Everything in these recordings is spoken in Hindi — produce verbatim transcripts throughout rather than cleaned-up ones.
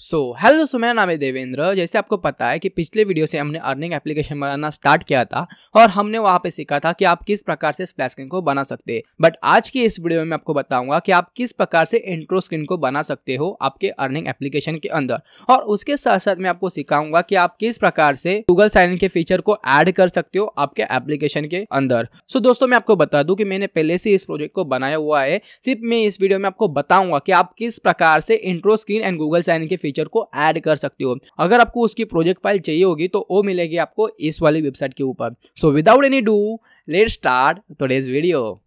सो हेलो सुमन, नाम है देवेंद्र। जैसे आपको पता है कि पिछले वीडियो से हमने अर्निंग एप्लीकेशन बनाना स्टार्ट किया था और हमने वहाँ पे सीखा था कि आप किस प्रकार से स्प्लैश स्क्रीन को बना सकते हैं। बट आज की इस वीडियो में मैं आपको बताऊंगा कि आप किस प्रकार से इंट्रो स्क्रीन को बना सकते हो आपके अर्निंग एप्लीकेशन के अंदर, और उसके साथ साथ मैं आपको सिखाऊंगा कि आप किस प्रकार से गूगल साइन इन के फीचर को ऐड कर सकते हो आपके एप्लीकेशन के अंदर। सो दोस्तों, मैं आपको बता दूं कि मैंने पहले से इस प्रोजेक्ट को बनाया हुआ है। सिर्फ मैं इस वीडियो में आपको बताऊंगा कि आप किस प्रकार से intro screen and Google sign in के फीचर को ऐड कर सकते हो। अगर आपको उसकी प्रोजेक्ट फाइल चाहिए होगी तो वो मिलेगी आपको इस वाली वेबसाइट के ऊपर। So without any ado, let's start today's video.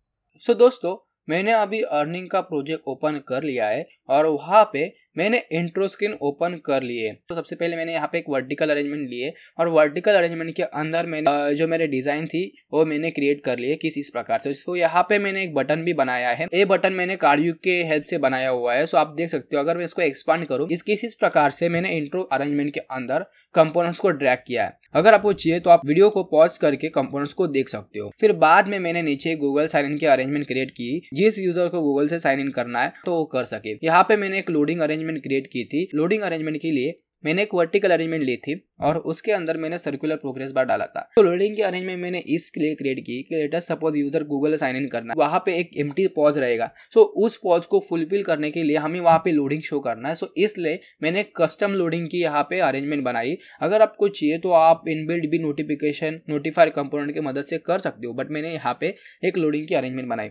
So दोस्तों, मैंने अभी अर्निंग का प्रोजेक्ट ओपन कर लिया है और वहाँ पे मैंने इंट्रो स्क्रीन ओपन कर लिए। तो सबसे पहले मैंने यहाँ पे एक वर्टिकल अरेंजमेंट लिए और वर्टिकल अरेंजमेंट के अंदर मैंने जो मेरे डिज़ाइन थी वो मैंने क्रिएट कर लिए किस इस प्रकार से। तो यहाँ पे मैंने एक बटन भी बनाया है। ये बटन मैंने कार्ड्यू के हेल्प से बनाया हुआ है। सो आप देख सकते हो, अगर मैं इसको एक्सपांड करूँ इस किस इस प्रकार से मैंने इंट्रो अरेंजमेंट के अंदर कंपोनेंट्स को ड्रैग किया है। अगर आपको चाहिए तो आप वीडियो को पॉज करके कंपोनेंट्स को देख सकते हो। फिर बाद में मैंने नीचे गूगल साइन इन की अरेंजमेंट क्रिएट की, जिस यूजर को गूगल से साइन इन करना है तो वो कर सके। यहाँ पे मैंने एक लोडिंग अरेंजमेंट क्रिएट की थी। लोडिंग अरेंजमेंट के लिए मैंने एक वर्टिकल अरेंजमेंट ली थी और उसके अंदर मैंने सर्कुलर प्रोग्रेस बार डाला था। तो लोडिंग की अरेंजमेंट मैंने इसलिए क्रिएट की कि later suppose user Google sign in करना है, वहाँ पे एक एम्प्टी पॉज रहेगा। सो उस पॉज को फुलफिल करने के लिए हमें वहाँ पे लोडिंग शो करना है। सो इसलिए मैंने कस्टम लोडिंग की यहाँ पे अरेंजमेंट बनाई। अगर आपको चाहिए तो आप इनबिल्ट भी नोटिफिकेशन नोटिफायर कंपोनेंट की मदद से कर सकते हो, बट मैंने यहाँ पे एक लोडिंग की अरेंजमेंट बनाई।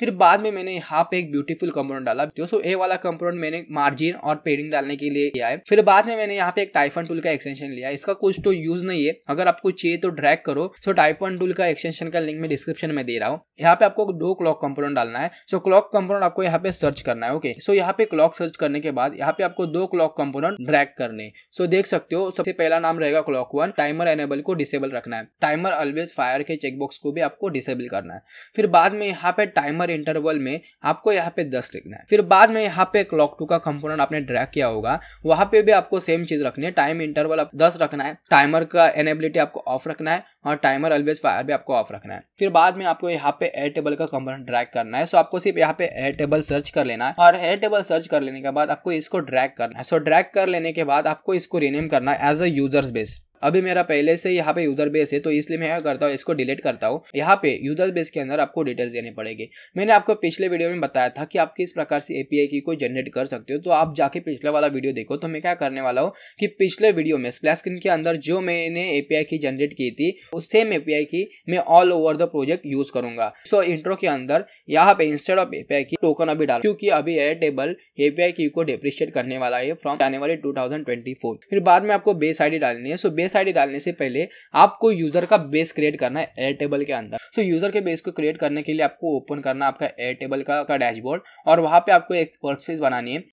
फिर बाद में मैंने यहाँ पे एक ब्यूटीफुल कंपोनेंट डाला। दोस्तों, ए वाला कंपोनेंट मैंने मार्जिन और पेडिंग डालने के लिए लिया है। फिर बाद में मैंने यहाँ पे एक टाइफन टूल का एक्सटेंशन लिया। इसका कुछ तो यूज नहीं है, अगर आपको चाहिए तो ड्रैग करो। सो टाइफन टूल का एक्सटेंशन का लिंक मैं डिस्क्रिप्शन में दे रहा हूँ। यहाँ पे आपको दो क्लॉक कंपोनेंट डालना है। सो क्लॉक कंपोनेंट आपको यहाँ पे सर्च करना है। ओके, सो यहाँ पे क्लॉक सर्च करने के बाद यहाँ पे आपको दो क्लॉक कंपोनेंट ड्रैग करने। सो देख सकते हो, सबसे पहला नाम रहेगा क्लॉक वन। टाइमर एनेबल को डिसेबल रखना है। टाइमर ऑलवेज फायर के चेकबॉक्स को भी आपको डिसेबल करना है। फिर बाद में यहाँ पे टाइमर इंटरवल में आपको यहाँ पे दस लिखना है। फिर बाद में यहाँ पे क्लॉक टू का कंपोनेंट आपने ड्रैग किया होगा, वहाँ पे भी आपको सेम चीज रखनी है। टाइम इंटरवल आप दस रखना है, टाइमर का एनेबिलिटी आपको ऑफ रखना है और टाइमर ऑलवेज फायर भी आपको ऑफ रखना है। फिर बाद में आपको यहाँ पे एयरटेबल का कंपोनेंट ड्रैग करना है। सो आपको सिर्फ यहाँ पे एयरटेबल सर्च कर लेना है और एयरटेबल सर्च कर लेने के बाद आपको इसको ड्रैग करना है। सो ड्रैग कर लेने के बाद आपको इसको रिनेम करना है एज अ यूजर्स बेस। अभी मेरा पहले से यहाँ पे यूजर बेस है, तो इसलिए मैं क्या करता हूँ, इसको डिलीट करता हूँ। यहाँ पे यूजर बेस के अंदर आपको डिटेल्स देने पड़ेगी। मैंने आपको पिछले वीडियो में बताया था कि आप किस प्रकार से एपीआई की को जनरेट कर सकते हो, तो आप जाके पिछले वाला वीडियो देखो। तो मैं क्या करने वाला हूँ कि पिछले वीडियो में स्प्लैश स्क्रीन के अंदर जो मैंने एपीआई की जनरेट की थी उस सेम एपीआई की मैं all over the project use करूंगा। सो इंट्रो के अंदर यहाँ पे इंस्टेड ऑफ एपीआई की टोकन अभी डाल, क्योंकि अभी एयरटेबल एपीआई की को डेप्रिशिएट करने वाला है from January two thousand twenty four. फिर बाद में आपको बेस आईडी डालनी है। सो बेस आईडी डालने से पहले आपको यूजर का बेस क्रिएट करना है एयरटेबल के अंदर। सो so, यूजर के बेस को क्रिएट करने के लिए आपको ओपन करना आपका एयरटेबल का, का डैशबोर्ड, और वहां पे आपको एक वर्कस्पेस बनानी है।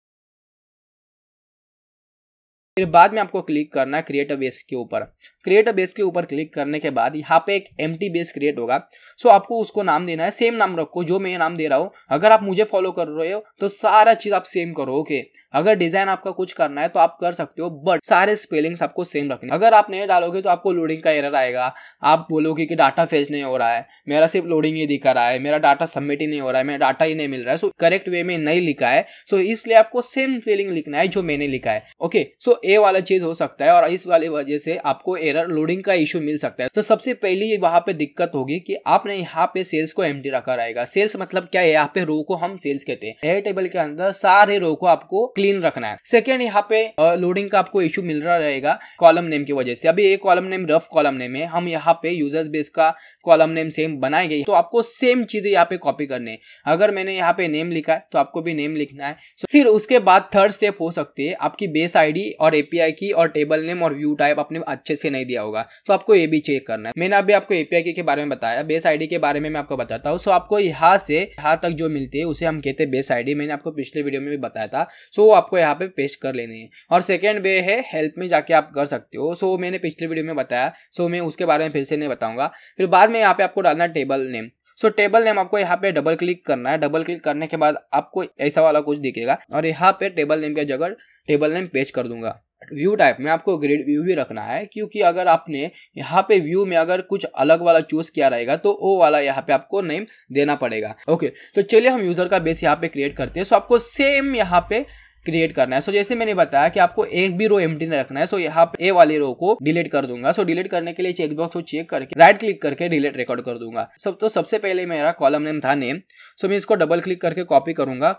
फिर बाद में आपको क्लिक करना है क्रिएट अ बेस के ऊपर। क्रिएट अ बेस के ऊपर क्लिक करने के बाद यहाँ पे एक एम्प्टी बेस क्रिएट होगा। सो आपको उसको नाम देना है, सेम नाम रखो जो मैं नाम दे रहा हूँ। अगर आप मुझे फॉलो कर रहे हो तो सारा चीज आप सेम करो। ओके, अगर डिजाइन आपका कुछ करना है तो आप कर सकते हो, बट सारे स्पेलिंग्स आपको सेम रखने। अगर आप नहीं डालोगे तो आपको लोडिंग का एरर आएगा। आप बोलोगे कि डाटा फेच नहीं हो रहा है, मेरा सिर्फ लोडिंग ही दिखा रहा है, मेरा डाटा सबमिट ही नहीं हो रहा है, मेरा डाटा ही नहीं मिल रहा है। सो करेक्ट वे में नहीं लिखा है। सो इसलिए आपको सेम स्पेलिंग लिखना है जो मैंने लिखा है। ओके, सो ये वाला चीज हो सकता है और इस वाली वजह से आपको एरर लोडिंग का इशू मिल सकता है। तो सबसे पहली वहां पे दिक्कत होगी कि आपने यहाँ पे सेल्स को एम्प्टी रखा रहेगा। सेल्स मतलब क्या है, यहाँ पे रो को हम सेल्स कहते हैं। एयर टेबल के अंदर सारे रो को आपको क्लीन रखना है। सेकेंड, यहाँ पे लोडिंग का आपको इशू मिल रहा रहेगा कॉलम नेम की वजह से। अभी एक column name rough column name है, हम यहाँ पे यूजर्स बेस का कॉलम नेम सेम बनाएंगे, तो आपको सेम चीजें यहाँ पे कॉपी करनी है। अगर मैंने यहाँ पे नेम लिखा है तो आपको भी नेम लिखना है। फिर उसके बाद थर्ड स्टेप हो सकती है आपकी बेस आईडी और एपीआई की और टेबल नेम और व्यू टाइप आपने अच्छे से नहीं दिया होगा, तो आपको ये भी चेक करना है। मैंने अभी आपको एपीआई की के बारे में बताया, बेस आईडी के बारे में मैं आपको बताता हूँ। सो आपको यहाँ से यहाँ तक जो मिलती है उसे हम कहते हैं बेस आईडी। मैंने आपको पिछले वीडियो में भी बताया था। सो वो आपको यहाँ पे पेस्ट कर लेनी है। और सेकेंड वे है हेल्प में जाके आप कर सकते हो। सो मैंने पिछले वीडियो में बताया, सो मैं उसके बारे में फिर से नहीं बताऊंगा। फिर बाद में यहाँ पे आपको डालना table name. So table name आपको यहाँ पे डबल क्लिक करना है। डबल क्लिक करने के बाद आपको ऐसा वाला कुछ दिखेगा और यहाँ पे टेबल नेम की जगह टेबल नेम पेस्ट कर दूंगा। व्यू टाइप में आपको ग्रिड व्यू भी रखना है, क्योंकि अगर आपने यहाँ पे व्यू में अगर कुछ अलग वाला चूज किया रहेगा तो वो वाला यहाँ पे आपको नेम देना पड़ेगा। ओके, तो चलिए हम यूजर का बेस यहाँ पे क्रिएट करते हैं। सो आपको सेम यहाँ पे क्रिएट करना है। सो जैसे मैंने बताया कि आपको एक भी रो एम्प्टी नहीं रखना है। सो यहाँ पे ए वाले रो को डिलीट कर दूंगा। सो डिलीट करने के लिए चेकबॉक्स को चेक करके राइट क्लिक करके डिलीट रिकॉर्ड कर दूंगा। सब तो सबसे पहले मेरा कॉलम नेम था नेम। सो मैं इसको डबल क्लिक करके कॉपी करूंगा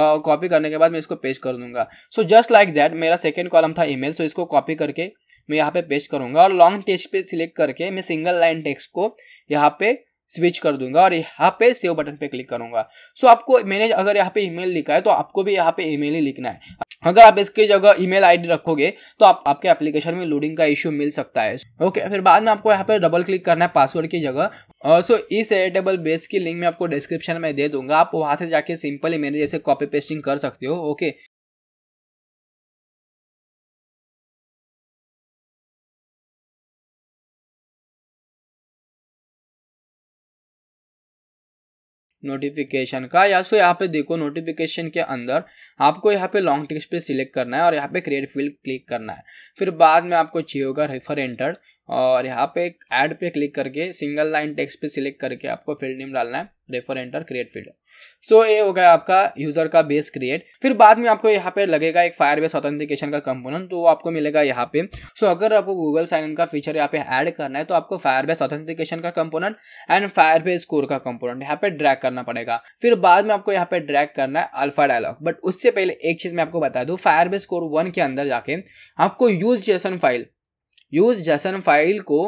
और कॉपी करने के बाद मैं इसको पेस्ट कर दूंगा। सो जस्ट लाइक दैट मेरा सेकेंड कॉलम था ईमेल। सो इसको कॉपी करके मैं यहाँ पे पेस्ट करूंगा और लॉन्ग टेक्स्ट पे सिलेक्ट करके मैं सिंगल लाइन टेक्स्ट को यहाँ पे स्विच कर दूंगा और यहाँ पे सेव बटन पे क्लिक करूंगा। सो आपको मैंने अगर यहाँ पे ईमेल लिखा है तो आपको भी यहाँ पे ईमेल ही लिखना है। अगर आप इसकी जगह ईमेल आईडी रखोगे तो आप आपके एप्लीकेशन में लोडिंग का इश्यू मिल सकता है। ओके, फिर बाद में आपको यहाँ पे डबल क्लिक करना है पासवर्ड की जगह। सो इस एयरटेबल बेस की लिंक मैं आपको डिस्क्रिप्शन में दे दूंगा, आप वहाँ से जाके सिंपली मेरे जैसे कॉपी पेस्टिंग कर सकते हो। ओके, नोटिफिकेशन का या सो यहाँ पे देखो नोटिफिकेशन के अंदर आपको यहाँ पे लॉन्ग टेक्स्ट पे सिलेक्ट करना है और यहाँ पे क्रिएट फील्ड क्लिक करना है। फिर बाद में आपको चाहिए होगा रेफर एंटर्ड और यहाँ पे ऐड पे क्लिक करके सिंगल लाइन टेक्स्ट पे सिलेक्ट करके आपको फील्ड नेम डालना है, refer enter create field. So ये हो गया आपका यूजर का बेस क्रिएट। फिर बाद में आपको यहाँ पे लगेगा एक फायरबेस ऑथेंटिकेशन का कंपोनेंट, तो वो आपको मिलेगा यहाँ पे। सो अगर आपको गूगल साइन इन का फीचर यहाँ पे ऐड करना है तो आपको फायरबेस ऑथेंटिकेशन का कंपोनेंट एंड फायरबेस कोर का कंपोनेंट यहाँ पे ड्रैग करना पड़ेगा। फिर बाद में आपको यहाँ पे ड्रैग करना है अल्फा डायलॉग। बट उससे पहले एक चीज मैं आपको बता दूँ, फायरबेस कोर वन के अंदर जाके आपको use JSON file use JSON file को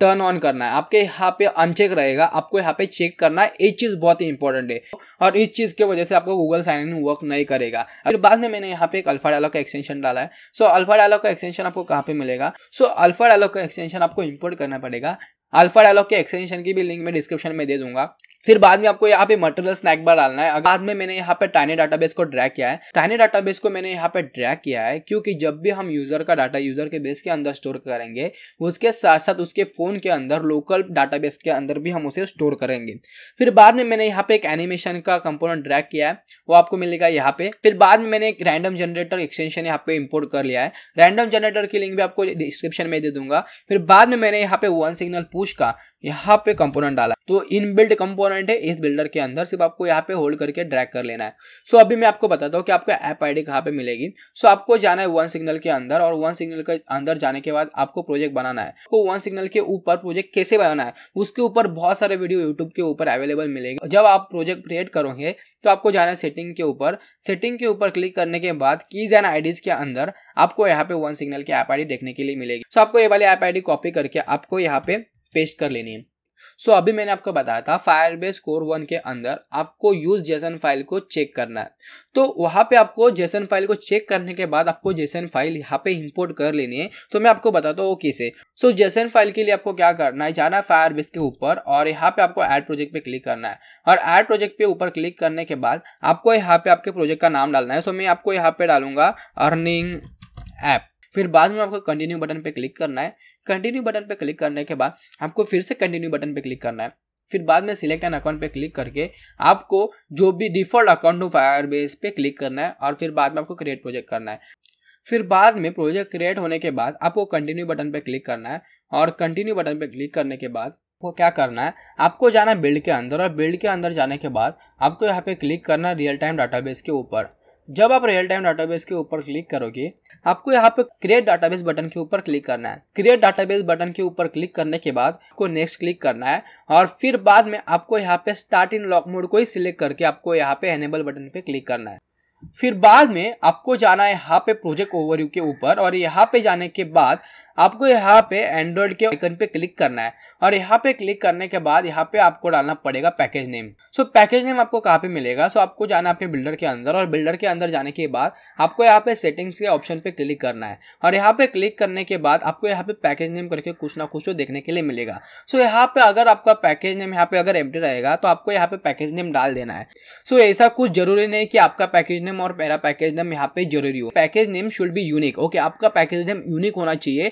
टर्न ऑन करना है। आपके यहाँ पे अनचेक रहेगा, आपको यहाँ पे चेक करना है। ये चीज़ बहुत ही इंपॉर्टेंट है और इस चीज़ के वजह से आपको गूगल साइन इन वर्क नहीं करेगा। फिर बाद में मैंने यहाँ पे एक अल्फा डायलॉग का एक्सटेंशन डाला है। सो अल्फा डायलॉग का एक्सटेंशन आपको कहाँ पे मिलेगा? सो अल्फा डायलॉग का एक्सटेंशन आपको इम्पोर्ट करना पड़ेगा। अल्फा डायलॉग के एक्सटेंशन की भी लिंक मैं डिस्क्रिप्शन में दे दूंगा। फिर बाद में आपको यहाँ पे मटेरियल स्नैक बार डालना है। बाद में मैंने यहाँ पे टाइनी डाटाबेस को ड्रैग किया है। टाइनी डाटाबेस को मैंने यहाँ पे ड्रैग किया है क्योंकि जब भी हम यूजर का डाटा यूजर के बेस के अंदर स्टोर करेंगे उसके साथ साथ उसके फोन के अंदर लोकल डाटाबेस के अंदर भी हम उसे स्टोर करेंगे। फिर बाद में मैंने यहाँ पे एक एनिमेशन का कंपोनेंट ड्रैग किया है, वो आपको मिलेगा यहाँ पे। फिर बाद में मैंने एक रैंडम जनरेटर एक्सटेंशन यहाँ पे इम्पोर्ट कर लिया है। रैंडम जनरेटर की लिंक भी आपको डिस्क्रिप्शन में दे दूंगा। फिर बाद में मैंने यहाँ पे वन सिग्नल पुश का यहाँ पे कंपोनेंट डाला, तो इनबिल्ट कंपोनेंट है इस बिल्डर के अंदर, सिर्फ आपको यहाँ पे होल्ड करके ड्रैग कर लेना है। सो अभी मैं आपको बताता हूँ कि आपका ऐप आईडी कहाँ पे मिलेगी। सो आपको जाना है वन सिग्नल के अंदर और वन सिग्नल के अंदर जाने के बाद आपको प्रोजेक्ट बनाना है। आपको वन सिग्नल के ऊपर प्रोजेक्ट कैसे बनाना है उसके ऊपर बहुत सारे वीडियो यूट्यूब के ऊपर अवेलेबल मिलेगी। जब आप प्रोजेक्ट क्रिएट करोगे तो आपको जाना है सेटिंग के ऊपर। सेटिंग के ऊपर क्लिक करने के बाद कीज एंड आईडीज के अंदर आपको यहाँ पे वन सिग्नल की ऐप आईडी देखने के लिए मिलेगी। सो आपको ये वाली ऐप आईडी कॉपी करके आपको यहाँ पे पेस्ट कर लेनी है। सो so, अभी मैंने आपको बताया था फायरबेस कोर वन के अंदर आपको यूज जेसन फाइल को चेक करना है, तो वहाँ पे आपको जेसन फाइल को चेक करने के बाद आपको जेसन फाइल यहाँ पे इंपोर्ट कर लेनी है। तो मैं आपको बताता हूँ कैसे। सो जेसन फाइल के लिए आपको क्या करना है, जाना है फायरबेस के ऊपर और यहाँ पे आपको ऐड प्रोजेक्ट पे क्लिक करना है और ऐड प्रोजेक्ट पे ऊपर क्लिक करने के बाद आपको यहाँ पे आपके प्रोजेक्ट का नाम डालना है। सो so, मैं आपको यहाँ पे डालूंगा अर्निंग ऐप। फिर बाद में आपको कंटिन्यू बटन पे क्लिक करना है। कंटिन्यू बटन पे क्लिक करने के बाद आपको फिर से कंटिन्यू बटन पे क्लिक करना है। फिर बाद में सिलेक्ट एन अकाउंट पे क्लिक करके आपको जो भी डिफ़ॉल्ट अकाउंट हो फायरबेस पे क्लिक करना है और फिर बाद में आपको क्रिएट प्रोजेक्ट करना है। फिर बाद में प्रोजेक्ट क्रिएट होने के बाद आपको कंटिन्यू बटन पे क्लिक करना है और कंटिन्यू बटन पे क्लिक करने के बाद आपको क्या करना है, आपको जाना है बिल्ड के अंदर और बिल्ड के अंदर जाने के बाद आपको यहाँ पे क्लिक करना है रियल टाइम डाटाबेस के ऊपर। जब आप रियल टाइम डाटाबेस के ऊपर क्लिक करोगे आपको यहाँ पे क्रिएट डाटाबेस बटन के ऊपर क्लिक करना है। क्रिएट डाटाबेस बटन के ऊपर क्लिक करने के बाद आपको नेक्स्ट क्लिक करना है और फिर बाद में आपको यहाँ पे स्टार्ट इन लॉक मोड को ही सिलेक्ट करके आपको यहाँ पे एनेबल बटन पे क्लिक करना है। फिर बाद में आपको जाना है यहाँ पे प्रोजेक्ट ओवरव्यू के ऊपर और यहाँ पे जाने के बाद आपको यहाँ पे एंड्रॉइड के आइकन पे क्लिक करना है और यहाँ पे क्लिक करने के बाद यहाँ पे आपको डालना पड़ेगा package name. So package name आपको कहाँ पे मिलेगा? सो आपको जाना है बिल्डर के अंदर और बिल्डर के अंदर जाने के बाद आपको यहाँ पे सेटिंग्स के ऑप्शन पे क्लिक करना है और यहाँ पे क्लिक करने के बाद आपको यहाँ पे पैकेज नेम करके कुछ ना कुछ तो देखने के लिए मिलेगा। सो यहाँ पे अगर आपका पैकेज नेम यहाँ पे अगर एम्प्टी रहेगा तो आपको यहाँ पे पैकेज नेम डाल देना है। सो ऐसा कुछ जरूरी नहीं कि आपका पैकेज नेम और मेरा पैकेज नेम यहाँ पे जरूरी हो। Package name should be unique. Okay, आपका पैकेज नेम यूनिक होना चाहिए।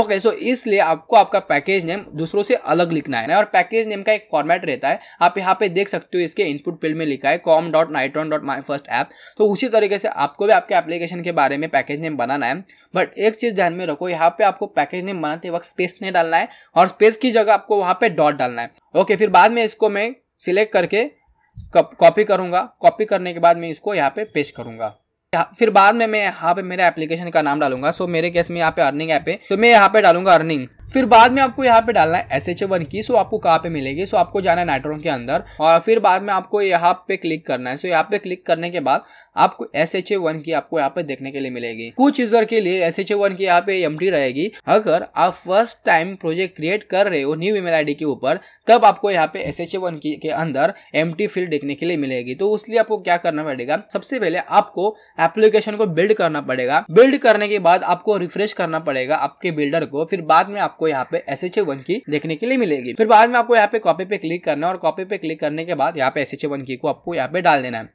ओके, सो इसलिए आपको आपका पैकेज नेम दूसरों से अलग लिखना है और पैकेज नेम का एक फॉर्मेट रहता है, आप यहाँ पे देख सकते हो। इसके इनपुट फील्ड में लिखा है com dot Nitron dot my first app. तो उसी तरीके से आपको भी आपके एप्लीकेशन के बारे में पैकेज नेम बनाना है। बट एक चीज ध्यान में रखो, यहाँ पे आपको पैकेज नेम बनाते वक्त स्पेस नहीं डालना है और स्पेस की जगह आपको वहाँ पे डॉट डालना है। ओके, फिर बाद में इसको मैं सिलेक्ट करके कॉपी करूंगा। कॉपी करने के बाद मैं इसको यहाँ पे पेस्ट करूंगा। फिर बाद में मैं यहाँ पे मेरा एप्लीकेशन का नाम डालूंगा। सो मेरे केस में यहाँ पे अर्निंग ऐप है तो मैं यहाँ पे डालूंगा अर्निंग। फिर बाद में आपको यहाँ पे डालना है एस एच ए वन की। सो आपको कहाँ पे मिलेगी? सो आपको जाना है नाइट्रॉन के अंदर और फिर बाद में आपको यहाँ पे क्लिक करना है। सो यहाँ पे क्लिक करने के बाद आपको एस एच ए वन की आपको यहाँ पे देखने के लिए मिलेगी। कुछ यूजर के लिए एस एच ए वन की यहाँ पे एम्प्टी रहेगी। अगर आप फर्स्ट टाइम प्रोजेक्ट क्रिएट कर रहे हो न्यू ईमेल आई डी के ऊपर तब आपको यहाँ पे एस एच ए वन की के अंदर एम्प्टी फील्ड देखने के लिए मिलेगी। तो उसलिए आपको क्या करना पड़ेगा? सबसे पहले आपको एप्लीकेशन को बिल्ड करना पड़ेगा। बिल्ड करने के बाद आपको रिफ्रेश करना पड़ेगा आपके बिल्डर को। फिर बाद में आपको यहाँ पे एस एच ए वन की देखने के लिए मिलेगी। फिर बाद में आपको यहाँ पे कॉपी पे क्लिक करना है और कॉपी पे क्लिक करने के बाद यहाँ पे एस एच ए वन की को आपको यहाँ पे डाल देना है।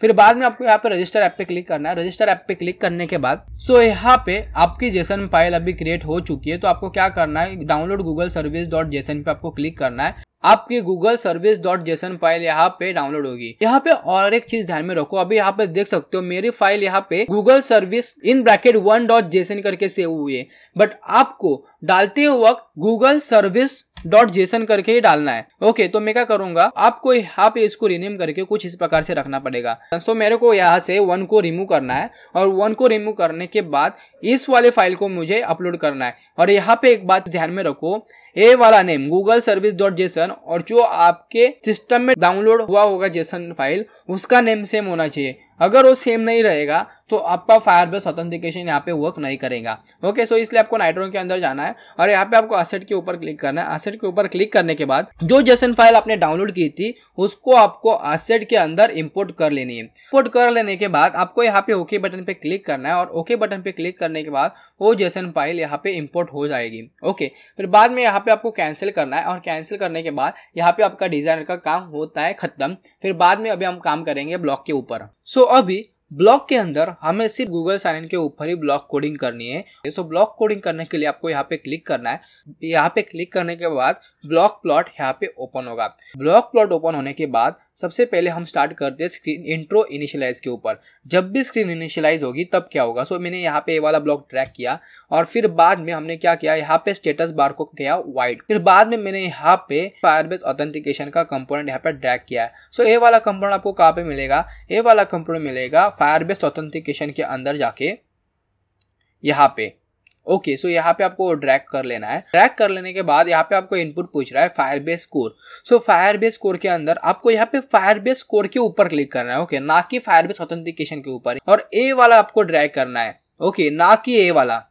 फिर बाद में आपको यहाँ पे रजिस्टर ऐप पे क्लिक करना है। रजिस्टर ऐप पे क्लिक करने के बाद सो यहाँ पे आपकी जेसन फाइल अभी क्रिएट हो चुकी है। तो आपको क्या करना है? Download Google service dot JSON पे आपको क्लिक करना है। आपकी Google service dot JSON file यहाँ पे डाउनलोड होगी। यहाँ पे और एक चीज ध्यान में रखो, अभी यहाँ पे देख सकते हो मेरी फाइल यहाँ पे Google service in bracket one dot JSON करके सेव हुई है, बट आपको डालते वक्त गूगल सर्विस डॉट जेसन करके ही डालना है। ओके, तो मैं क्या करूंगा? आपको यहाँ पे इसको रिनेम करके कुछ इस प्रकार से रखना पड़ेगा। सो मेरे को यहाँ से वन को रिमूव करना है और वन को रिमूव करने के बाद इस वाले फाइल को मुझे अपलोड करना है। और यहाँ पे एक बात ध्यान में रखो, ए वाला name Google service dot JSON और जो आपके सिस्टम में डाउनलोड हुआ होगा जेसन फाइल उसका नेम सेम होना चाहिए। अगर वो सेम नहीं रहेगा तो आपका फायरबेस ऑथेंटिकेशन यहाँ पे वर्क नहीं करेगा। ओके, सो इसलिए आपको नाइट्रॉन के अंदर जाना है और यहाँ पे आपको एसेट के ऊपर क्लिक करना है। एसेट के ऊपर क्लिक करने के बाद जो जेसन फाइल आपने डाउनलोड की थी उसको आपको एसेट के अंदर इंपोर्ट कर लेनी है। इंपोर्ट कर लेने के बाद आपको यहाँ पे ओके बटन पे क्लिक करना है और ओके बटन पे क्लिक करने के बाद वो जेसन फाइल यहाँ पे इम्पोर्ट हो जाएगी। ओके, फिर बाद में यहाँ पे आपको कैंसिल करना है और कैंसिल करने के बाद यहाँ पे आपका डिजाइनर का काम होता है खत्म। फिर बाद में अभी हम काम करेंगे ब्लॉक के ऊपर। सो अभी ब्लॉक के अंदर हमें सिर्फ गूगल साइन इन के ऊपर ही ब्लॉक कोडिंग करनी है। सो ब्लॉक कोडिंग करने के लिए आपको यहाँ पे क्लिक करना है। यहाँ पे क्लिक करने के बाद ब्लॉक प्लॉट यहाँ पे ओपन होगा। ब्लॉक प्लॉट ओपन होने के बाद सबसे पहले हम स्टार्ट करते हैं स्क्रीन इंट्रो इनिशियलाइज के ऊपर। जब भी स्क्रीन इनिशियलाइज होगी तब क्या होगा? सो मैंने यहाँ पे ये वाला ब्लॉक ट्रैक किया और फिर बाद में हमने क्या किया? यहाँ पे स्टेटस बार को किया वाइड। फिर बाद में मैंने यहाँ पे फायरबेस ऑथेंटिकेशन का कंपोनेंट यहाँ पे ड्रैग किया है। सो ये वाला कंपोनेंट आपको कहाँ पे मिलेगा? ये वाला कंपोनेंट मिलेगा फायरबेस ऑथेंटिकेशन के अंदर जाके यहाँ पे। ओके okay, सो so यहाँ पे आपको ड्रैग कर लेना है। ड्रैग कर लेने के बाद यहाँ पे आपको इनपुट पूछ रहा है Firebase core. So Firebase core के अंदर आपको यहाँ पे फायरबेस कोर के ऊपर क्लिक करना है। ओके okay, ना कि फायरबेस ऑथेंटिकेशन के ऊपर, और ए वाला आपको ड्रैग करना है। ओके okay, ना कि ए वाला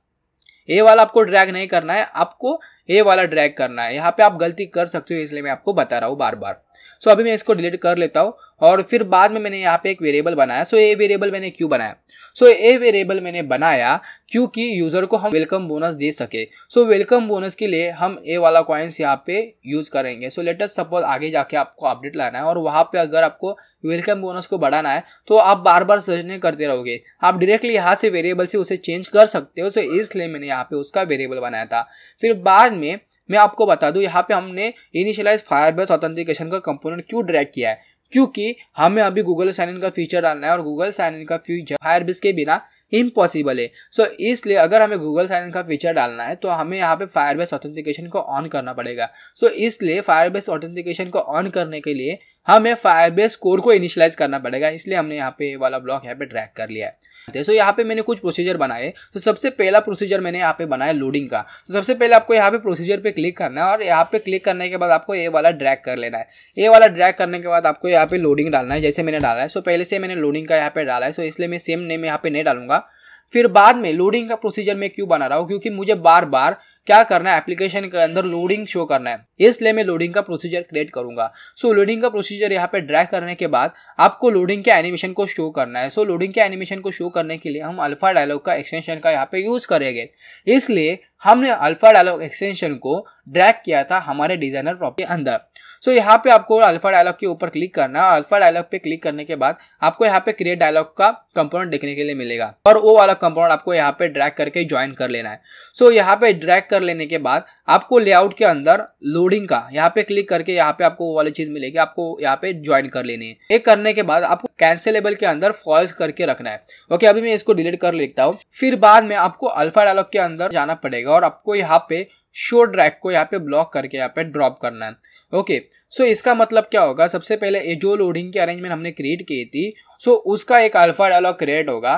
ए वाला आपको ड्रैग नहीं करना है, आपको ए वाला ड्रैग करना है। यहाँ पे आप गलती कर सकते हो इसलिए मैं आपको बता रहा हूँ बार बार। सो so, अभी मैं इसको डिलीट कर लेता हूँ और फिर बाद में मैंने यहाँ पे एक वेरिएबल बनाया। सो so, ए वेरिएबल मैंने क्यों बनाया? सो so, ए वेरिएबल मैंने बनाया क्योंकि यूज़र को हम वेलकम बोनस दे सके। सो वेलकम बोनस के लिए हम ए वाला कॉइन्स यहाँ पे यूज़ करेंगे। सो लेट अस सपोज आगे जाके आपको अपडेट लाना है और वहाँ पे अगर आपको वेलकम बोनस को बढ़ाना है तो आप बार बार सर्च नहीं करते रहोगे, आप डायरेक्टली यहाँ से वेरिएबल से उसे चेंज कर सकते हो। सो so, इसलिए मैंने यहाँ पे उसका वेरिएबल बनाया था। फिर बाद में मैं आपको बता दूं यहाँ पे हमने इनिशियलाइज फायरबेस ऑथेंटिकेशन का कंपोनेंट क्यों ड्रैग किया है? क्योंकि हमें अभी गूगल साइन इन का फीचर डालना है और गूगल साइन इन का फीचर फायरबेस के बिना इम्पॉसिबल है। सो so, इसलिए अगर हमें गूगल साइन इन का फीचर डालना है तो हमें यहाँ पे फायरबेस ऑथेंटिकेशन को ऑन करना पड़ेगा। सो so, इसलिए फायरबेस ऑथेंटिकेशन को ऑन करने के लिए हमें फायरबेस कोर को इनिशियलाइज करना पड़ेगा। इसलिए हमने यहाँ पे वाला ब्लॉक यहाँ पे ट्रैक कर लिया है। सो यहाँ पे मैंने कुछ प्रोसीजर बनाए। तो सबसे पहला प्रोसीजर मैंने यहाँ पे बनाया लोडिंग का। तो सबसे पहले आपको यहाँ पे प्रोसीजर पे क्लिक करना है और यहाँ पे क्लिक करने के बाद आपको ए वाला ड्रैग कर लेना है। ए वाला ड्रैग करने के बाद आपको यहाँ पे लोडिंग डालना है जैसे मैंने डाला है। सो पहले से मैंने लोडिंग का यहाँ पे डाला है। सो इसलिए मैं सेम नेम यहाँ पे नहीं डालूंगा। फिर बाद में लोडिंग का प्रोसीजर मैं क्यों बना रहा हूँ? क्योंकि मुझे बार बार क्या करना है एप्लीकेशन के अंदर लोडिंग शो करना है, इसलिए मैं लोडिंग का प्रोसीजर क्रिएट करूंगा। सो लोडिंग का प्रोसीजर यहाँ पे ड्रैग करने के बाद आपको लोडिंग के एनिमेशन को शो करना है। सो लोडिंग के एनिमेशन को शो करने के लिए हम अल्फा डायलॉग का एक्सटेंशन का यहाँ पे यूज करेंगे। इसलिए हमने अल्फा डायलॉग एक्सटेंशन को ड्रैग किया था हमारे डिजाइनर प्रॉप के अंदर। सो यहाँ पे आपको अल्फा डायलॉग के ऊपर क्लिक करना है। अल्फा डायलॉग पे क्लिक करने के बाद आपको यहाँ पे क्रिएट डायलॉग का कंपोनेंट देखने के लिए मिलेगा और वो वाला कंपोनेंट आपको यहाँ पे ड्रैग करके ज्वाइन कर लेना है। सो यहाँ पे ड्रैग कर लेने के बाद आपको लेआउट के अंदर लोडिंग का यहाँ पे क्लिक करके यहाँ पे आपको वो वाली चीज मिलेगी, आपको यहाँ पे ज्वाइन कर लेनी है। ये करने के बाद आपको कैंसिलेबल के अंदर फॉल्स करके रखना है। ओके, अभी मैं इसको डिलीट कर लेता हूँ। फिर बाद में आपको अल्फा डायलॉग के अंदर जाना पड़ेगा और आपको यहाँ पे शो ड्रैग को यहाँ पे ब्लॉक करके यहाँ पे ड्रॉप करना है। ओके, सो इसका मतलब क्या होगा? सबसे पहले जो लोडिंग की अरेंजमेंट हमने क्रिएट की थी सो उसका एक अल्फा डायलॉग क्रिएट होगा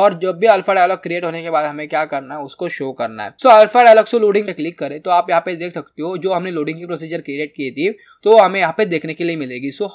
और जब भी अल्फा डायलॉग क्रिएट होने के बाद हमें क्या करना है, उसको शो करना है। सो अल्फा डायलॉग से लोडिंग पे क्लिक करें तो आप यहाँ पे देख सकते हो जो हमने लोडिंग की प्रोसीजर क्रिएट की थी तो हमें यहाँ पे देखने के लिए मिलेगी। सो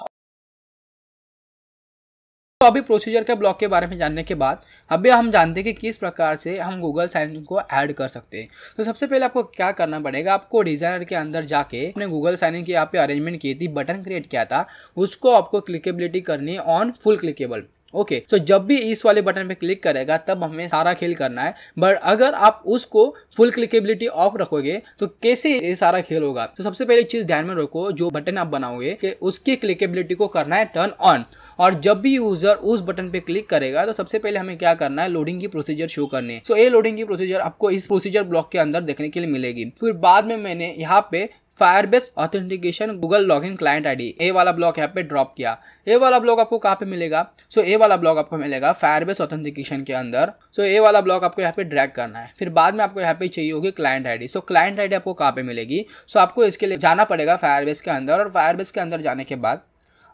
तो अभी प्रोसीजर के ब्लॉक के बारे में जानने के बाद अभी हम जानते हैं कि किस प्रकार से हम गूगल साइन इन को ऐड कर सकते हैं। तो सबसे पहले आपको क्या करना पड़ेगा, आपको डिजाइनर के अंदर जाके अपने गूगल साइन इन की यहाँ पे अरेंजमेंट की थी, बटन क्रिएट किया था, उसको आपको क्लिकेबिलिटी करनी on full clickable. Okay okay, तो so जब भी इस वाले बटन पे क्लिक करेगा तब हमें सारा खेल करना है, बट अगर आप उसको फुल क्लिकेबिलिटी ऑफ रखोगे तो कैसे ये सारा खेल होगा। तो सबसे पहले चीज़ ध्यान में रखो, जो बटन आप बनाओगे कि उसकी क्लिकेबिलिटी को करना है टर्न ऑन, और जब भी यूजर उस बटन पे क्लिक करेगा तो सबसे पहले हमें क्या करना है, लोडिंग की प्रोसीजर शो करनी है। सो so ये लोडिंग की प्रोसीजर आपको इस प्रोसीजर ब्लॉक के अंदर देखने के लिए मिलेगी। फिर बाद में मैंने यहाँ पे Firebase authentication Google login client ID ए वाला ब्लॉक यहाँ पे ड्रॉप किया। ए वाला ब्लॉक आपको कहाँ पे मिलेगा, सो ए वाला ब्लॉक आपको मिलेगा फायरबेस ऑथेंटिकेशन के अंदर। सो ए वाला ब्लॉक आपको यहाँ पे ड्रैग करना है। फिर बाद में आपको यहाँ पे चाहिए होगी client ID. So client ID आपको कहाँ पे मिलेगी, सो आपको इसके लिए जाना पड़ेगा फायरबेस के अंदर, और फायरबेस के अंदर जाने के बाद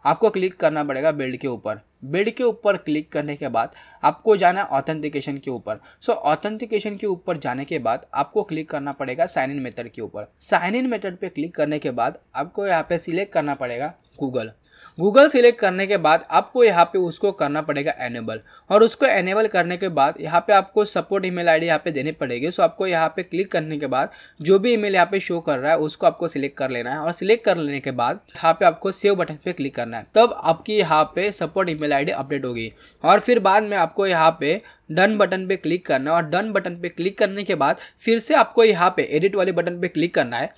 आपको क्लिक करना पड़ेगा बिल्ड के ऊपर। बिल्ड के ऊपर क्लिक करने के बाद आपको जाना ऑथेंटिकेशन के ऊपर। सो ऑथेंटिकेशन के ऊपर जाने के बाद आपको क्लिक करना पड़ेगा साइन इन मेथड के ऊपर। साइन इन मेथड पे क्लिक करने के बाद आपको यहाँ पे सिलेक्ट करना पड़ेगा गूगल। गूगल सिलेक्ट करने के बाद आपको यहाँ पे उसको करना पड़ेगा एनेबल, और उसको एनेबल करने के बाद यहाँ पे आपको सपोर्ट ईमेल आईडी यहाँ पे देनी पड़ेगी। सो आपको यहाँ पे क्लिक करने के बाद जो भी ईमेल यहाँ पे शो कर रहा है उसको आपको सिलेक्ट कर लेना है, और सिलेक्ट कर लेने के बाद यहाँ पे आपको सेव बटन पे क्लिक करना है, तब आपकी यहाँ पे सपोर्ट ईमेल आईडी अपडेट होगी। और फिर बाद में आपको यहाँ पे डन बटन पे क्लिक करना है, और डन बटन पे क्लिक करने के बाद फिर से आपको यहाँ पे एडिट वाले बटन पे क्लिक करना है।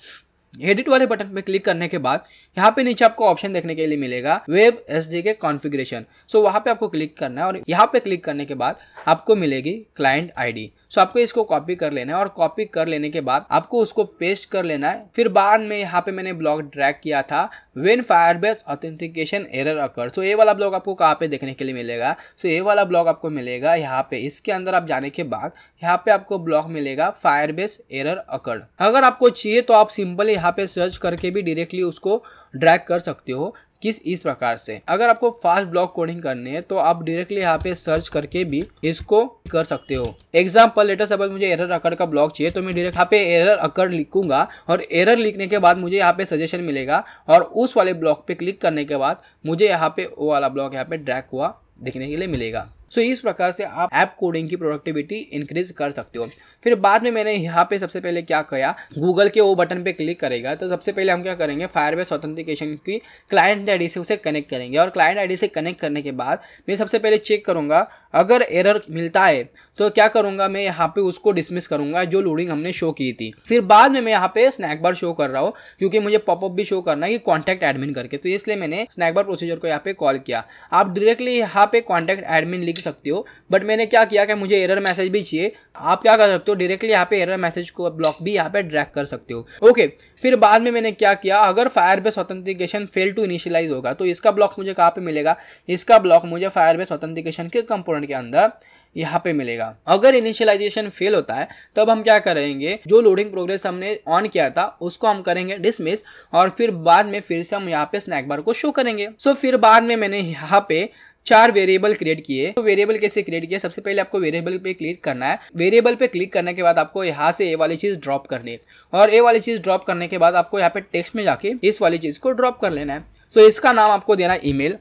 एडिट वाले बटन पे क्लिक करने के बाद यहाँ पे नीचे आपको ऑप्शन देखने के लिए मिलेगा वेब एसडीके कॉन्फ़िगरेशन। सो वहाँ पे आपको क्लिक करना है, और यहाँ पे क्लिक करने के बाद आपको मिलेगी क्लाइंट आईडी। सो आपको इसको कॉपी कर लेना है, और कॉपी कर लेने के बाद आपको उसको पेस्ट कर लेना है। फिर बाद में यहाँ पे मैंने ब्लॉक ड्रैग किया था when Firebase authentication error occur. So ये वाला ब्लॉक आपको कहाँ पे देखने के लिए मिलेगा, सो ये वाला ब्लॉक आपको मिलेगा यहाँ पे। इसके अंदर आप जाने के बाद यहाँ पे आपको ब्लॉक मिलेगा फायरबेस एरर अकर। अगर आपको चाहिए तो आप सिंपली यहाँ पे सर्च करके भी डायरेक्टली उसको ड्रैग कर सकते हो किस इस प्रकार से। अगर आपको फास्ट ब्लॉक कोडिंग करनी है तो आप डायरेक्टली यहाँ पे सर्च करके भी इसको कर सकते हो। एग्जाम्पल लेटर सपोज मुझे एरर अकर का ब्लॉक चाहिए तो मैं डायरेक्ट यहाँ पे एरर अकर लिखूंगा, और एरर लिखने के बाद मुझे यहाँ पे सजेशन मिलेगा, और उस वाले ब्लॉक पे क्लिक करने के बाद मुझे यहाँ पे वो वाला ब्लॉक यहाँ पे ड्रैग हुआ देखने के लिए मिलेगा। सो so, इस प्रकार से आप ऐप कोडिंग की प्रोडक्टिविटी इंक्रीज कर सकते हो। फिर बाद में मैंने यहाँ पे सबसे पहले क्या किया, गूगल के वो बटन पे क्लिक करेगा तो सबसे पहले हम क्या करेंगे, फायरबेस ऑथेंटिकेशन की क्लाइंट आईडी से उसे कनेक्ट करेंगे, और क्लाइंट आईडी से कनेक्ट करने के बाद मैं सबसे पहले चेक करूँगा, अगर एरर मिलता है तो क्या करूँगा, मैं यहाँ पे उसको डिसमिस करूँगा जो लोडिंग हमने शो की थी। फिर बाद में मैं यहाँ पे स्नैक बार शो कर रहा हूँ क्योंकि मुझे पॉपअप भी शो करना है कि कॉन्टैक्ट एडमिन करके, तो इसलिए मैंने स्नैक बार प्रोसीजर को यहाँ पे कॉल किया। आप डायरेक्टली यहाँ पे कॉन्टैक्ट एडमिन लिख सकते हो, बट मैंने क्या किया कि मुझे एरर मैसेज भी चाहिए। आप क्या कर सकते हो, डायरेक्टली यहाँ पे एरर मैसेज को ब्लॉक भी यहाँ पे ड्रैग कर सकते हो। ओके, फिर बाद में मैंने क्या किया, अगर Firebase authentication fail to initialize होगा तो इसका ब्लॉक मुझे कहाँ पे मिलेगा, इसका ब्लॉक मुझे फायरबेस ऑथेंटिकेशन के कंपोनेंट के अंदर यहाँ पे मिलेगा। अगर इनिशियलाइजेशन फेल होता है तब हम क्या करेंगे, जो लोडिंग प्रोग्रेस हमने ऑन किया था उसको हम करेंगे डिसमिस, और फिर बाद में फिर से हम यहाँ पे स्नैक बार को शो करेंगे। सो फिर बाद में मैंने यहाँ पे चार वेरिएबल क्रिएट किए। तो वेरिएबल कैसे क्रिएट किए, सबसे पहले आपको वेरिएबल पे क्लिक करना है। वेरिएबल पे क्लिक करने के बाद आपको यहाँ से ये वाली चीज़ ड्रॉप करनी है, और ये वाली चीज़ ड्रॉप करने के बाद आपको यहाँ पे टेक्स्ट में जाके इस वाली चीज़ को ड्रॉप कर लेना है। सो so, इसका नाम आपको देना है email.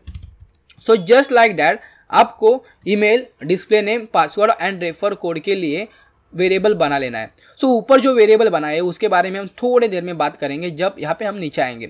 So just like that आपको email, display name, password and refer code के लिए वेरिएबल बना लेना है। सो so, ऊपर जो वेरिएबल बनाए उसके बारे में हम थोड़ी देर में बात करेंगे जब यहाँ पे हम नीचे आएंगे।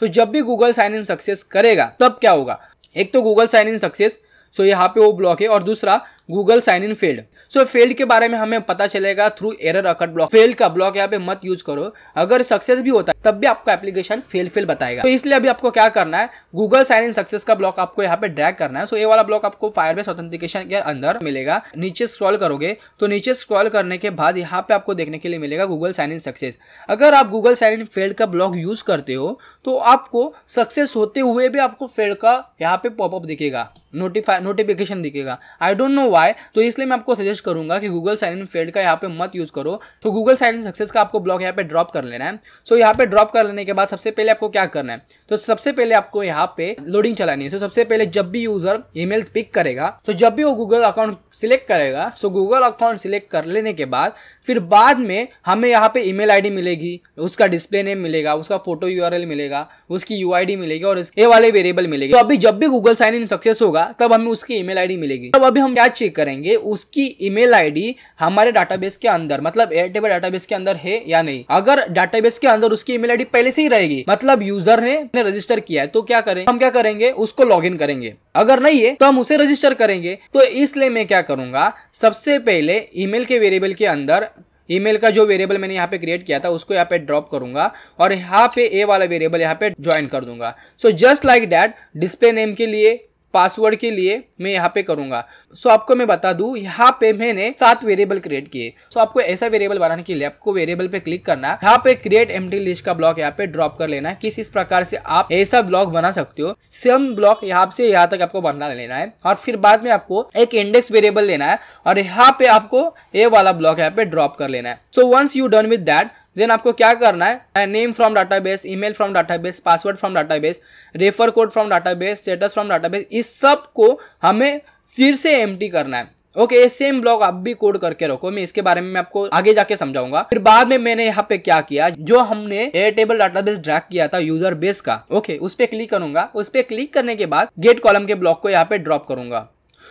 तो so, जब भी गूगल साइन इन सक्सेस करेगा तब क्या होगा, एक तो Google sign in success, so यहाँ पे वो ब्लॉक है, और दूसरा Google sign in failed. So failed के बारे में हमें पता चलेगा through error occur block. Failed का ब्लॉक यहाँ पे मत यूज करो, अगर सक्सेस भी होता है तब भी आपका एप्लीकेशन फेल फेल बताएगा। तो इसलिए अभी आपको क्या करना है, गूगल साइन इन सक्सेस का ब्लॉक आपको यहाँ पे ड्रैग करना है। सो ये वाला ब्लॉक आपको फायरबेस ऑथेंटिकेशन के अंदर मिलेगा। नीचे स्क्रॉल करोगे तो नीचे स्क्रॉल करने के बाद यहाँ पे आपको देखने के लिए मिलेगा गूगल साइन इन सक्सेस। अगर आप गूगल साइन इन फेल्ड का ब्लॉक यूज करते हो तो आपको सक्सेस होते हुए भी आपको फेल्ड का यहाँ पे पॉपअप दिखेगा, नोटिफाई नोटिफिकेशन दिखेगा। आई डोंट नो आए, तो इसलिए मैं आपको सजेस्ट करूंगा कि गूगल साइन इन फेल्ड का यहाँ पे मत यूज करो। तो गूगल साइन इन सक्सेस का आपको ब्लॉक यहाँ पे ड्रॉप कर लेना है। सो so, यहाँ पे ड्रॉप कर लेने के बाद सबसे पहले आपको क्या करना है, तो सबसे पहले आपको यहाँ पे लोडिंग चलानी है। तो so, सबसे पहले जब भी यूजर ईमेल पिक करेगा, तो जब भी वो गूगल अकाउंट सिलेक्ट करेगा, सो गूगल अकाउंट सिलेक्ट कर लेने के बाद फिर बाद में हमें यहाँ पे ईमेल आईडी मिलेगी, उसका डिस्प्ले नेम मिलेगा, उसका फोटो यूआरएल मिलेगा, उसकी यूआईडी मिलेगी और ये वाले वेरिएबल मिलेगी। तो अभी जब भी गूगल साइन इन सक्सेस होगा तब हमें उसकी ईमेल आईडी मिलेगी। तब अभी हम क्या चेक करेंगे, उसकी ईमेल आईडी हमारे डाटाबेस के अंदर, मतलब एयरटेबल डाटाबेस के अंदर है या नहीं। अगर डाटाबेस के अंदर उसकी ईमेल आईडी पहले से ही रहेगी, मतलब यूजर ने रजिस्टर किया है, तो क्या करें, हम क्या करेंगे, उसको लॉग इन करेंगे। अगर नहीं है तो हम उसे रजिस्टर करेंगे। तो इसलिए मैं क्या करूंगा, सबसे पहले ईमेल के वेरिएबल के अंदर ईमेल का जो वेरिएबल मैंने यहाँ पे क्रिएट किया था उसको यहाँ पे ड्रॉप करूंगा और यहाँ पे ए वाला वेरिएबल यहाँ पे ज्वाइन कर दूंगा। So just like that display name के लिए, पासवर्ड के लिए मैं यहाँ पे करूंगा। सो so, आपको मैं बता दूं, यहाँ पे मैंने सात वेरिएबल क्रिएट किए। सो so, आपको ऐसा वेरिएबल बनाने के लिए आपको वेरिएबल पे क्लिक करना है, यहाँ पे क्रिएट एम्प्टी लिस्ट का ब्लॉक यहाँ पे ड्रॉप कर लेना है। किस इस प्रकार से आप ऐसा ब्लॉक बना सकते हो, सेम ब्लॉक यहाँ से यहाँ तक आपको बना लेना है। और फिर बाद में आपको एक इंडेक्स वेरिएबल लेना है और यहाँ पे आपको ए वाला ब्लॉक यहाँ पे ड्रॉप कर लेना है। So once you done with that, then आपको क्या करना है, name from database, email from database, password from database, refer code from database, status from database, इस सब को हमें फिर से एम्प्टी करना है। ओके okay, सेम ब्लॉक आप भी कोड करके रखो, मैं इसके बारे में मैं आपको आगे जाके समझाऊंगा। फिर बाद में मैंने यहाँ पे क्या किया, जो हमने एयरटेबल डाटाबेस ड्रैग किया था यूजर बेस का, ओके okay, उस पर क्लिक करूंगा। उस पर क्लिक करने के बाद गेट कॉलम के ब्लॉक को यहाँ पे ड्रॉप करूंगा।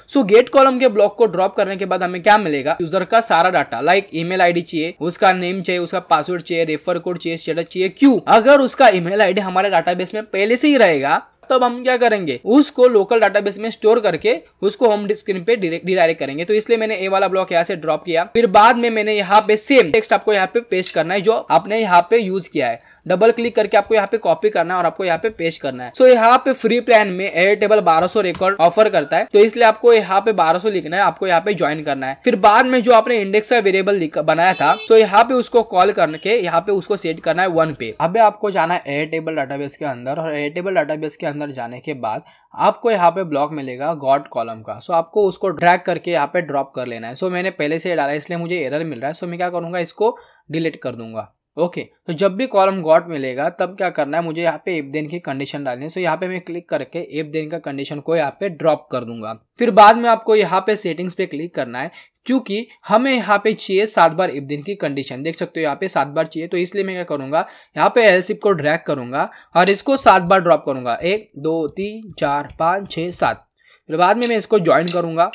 सो गेट कॉलम के ब्लॉक को ड्रॉप करने के बाद हमें क्या मिलेगा, यूजर का सारा डाटा, लाइक ईमेल आईडी चाहिए, उसका नेम चाहिए, उसका पासवर्ड चाहिए, रेफर कोड चाहिए, स्टेटस चाहिए। क्यों, अगर उसका ईमेल आईडी हमारे डाटाबेस में पहले से ही रहेगा तब हम क्या करेंगे, उसको लोकल डाटाबेस में स्टोर करके उसको होम स्क्रीन पे डिडायरेक्ट करेंगे। तो इसलिए मैंने ए वाला ब्लॉक यहाँ से ड्रॉप किया। फिर बाद में मैंने यहाँ पे सेम टेक्स्ट आपको यहाँ पे पेस्ट करना है जो आपने यहाँ पे यूज किया है। डबल क्लिक करके आपको यहाँ पे कॉपी करना है और आपको यहाँ पे पेस्ट करना है। सो so, यहाँ पे फ्री प्लान में एयरटेबल बारह सौ रिकॉर्ड ऑफर करता है, तो इसलिए आपको यहाँ पे बारह सौ लिखना है, आपको यहाँ पे ज्वाइन करना है। फिर बाद में जो आपने इंडेक्स का वेरिएबल बनाया था, तो यहाँ पे उसको कॉल करके यहाँ पे उसको सेट करना है वन पे। अब आपको जाना है एयरटेबल डाटाबेस के अंदर, और एयरटेबल डाटाबेस के अंदर जाने के बाद आपको यहाँ पे ब्लॉक मिलेगा गॉट कॉलम का। सो आपको उसको ड्रैग करके यहाँ पे ड्रॉप कर लेना है। सो मैंने पहले से डाला इसलिए मुझे एरर मिल रहा है। सो मैं क्या करूंगा, इसको डिलीट कर दूंगा। ओके okay, तो जब भी कॉलम गॉट मिलेगा तब क्या करना है, मुझे यहाँ पे इफ देन की कंडीशन डालनी है। सो यहाँ पे मैं क्लिक करके इफ देन का कंडीशन को यहाँ पे ड्रॉप कर दूंगा। फिर बाद में आपको यहाँ पे सेटिंग्स पे क्लिक करना है, क्योंकि हमें यहाँ पे चाहिए सात बार इफ देन की कंडीशन। देख सकते हो यहाँ पे सात बार चाहिए, तो इसलिए मैं क्या करूंगा, यहाँ पे एल्स इफ को ड्रैग करूंगा और इसको सात बार ड्रॉप करूंगा, एक दो तीन चार पाँच छः सात। फिर बाद में मैं इसको ज्वाइन करूंगा।